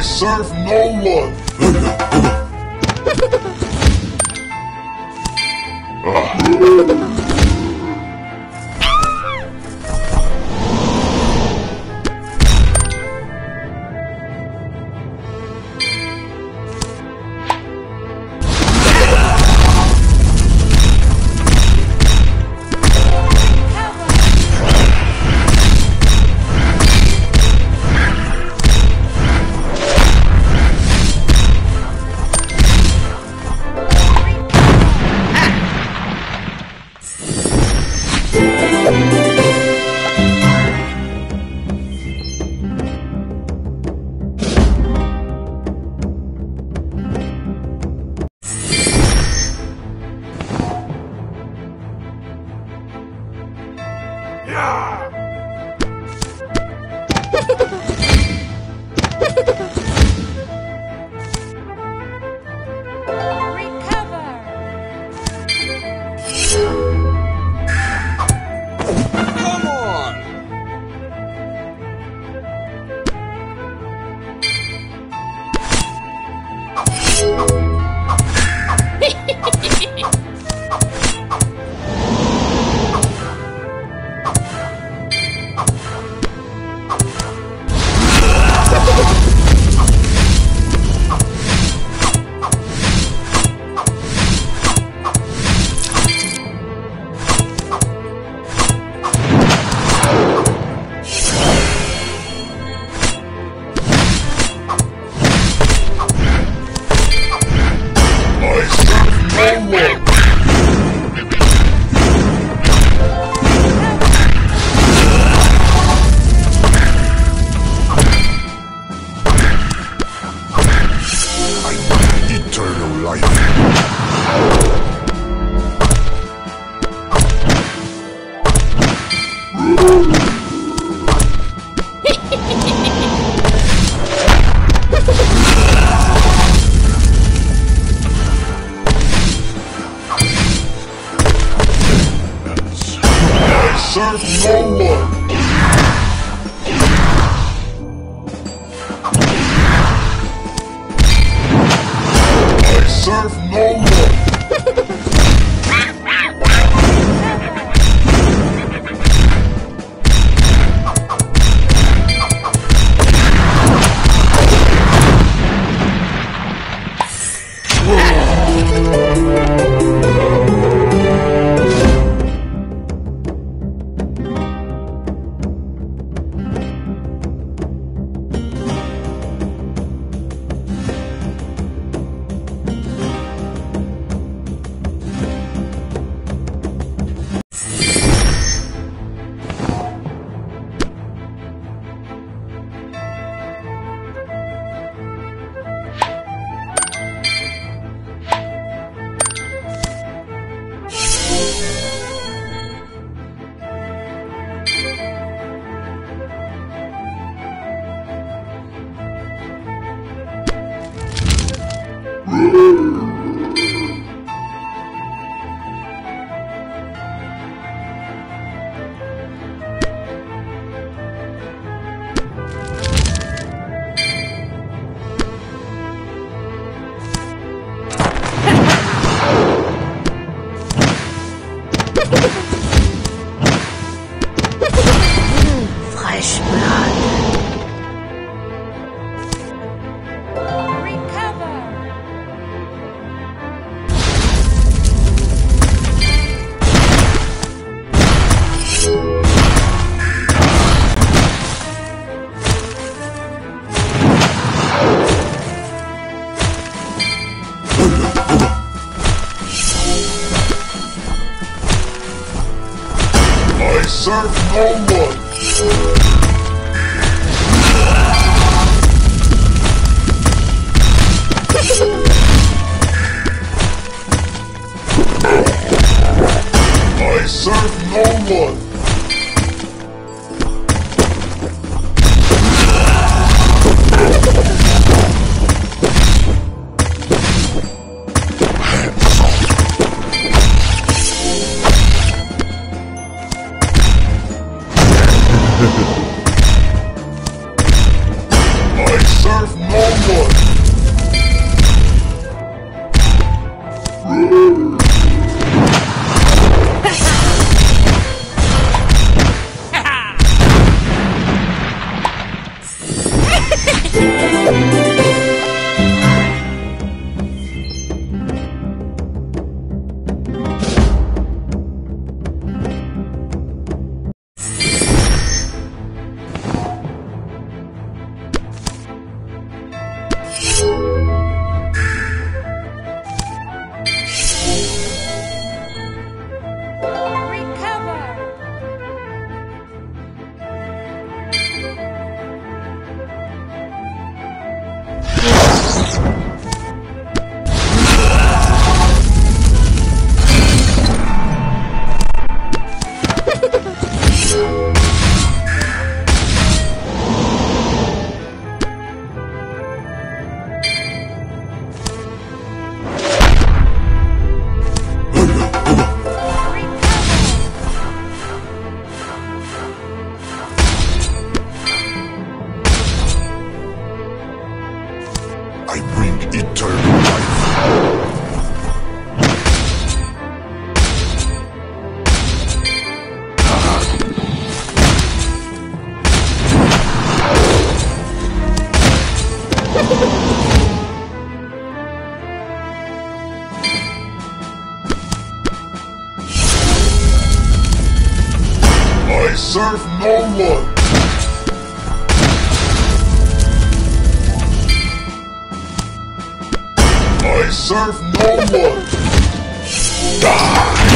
I serve no one! I bring eternal life. I serve no one. I serve no one. Die!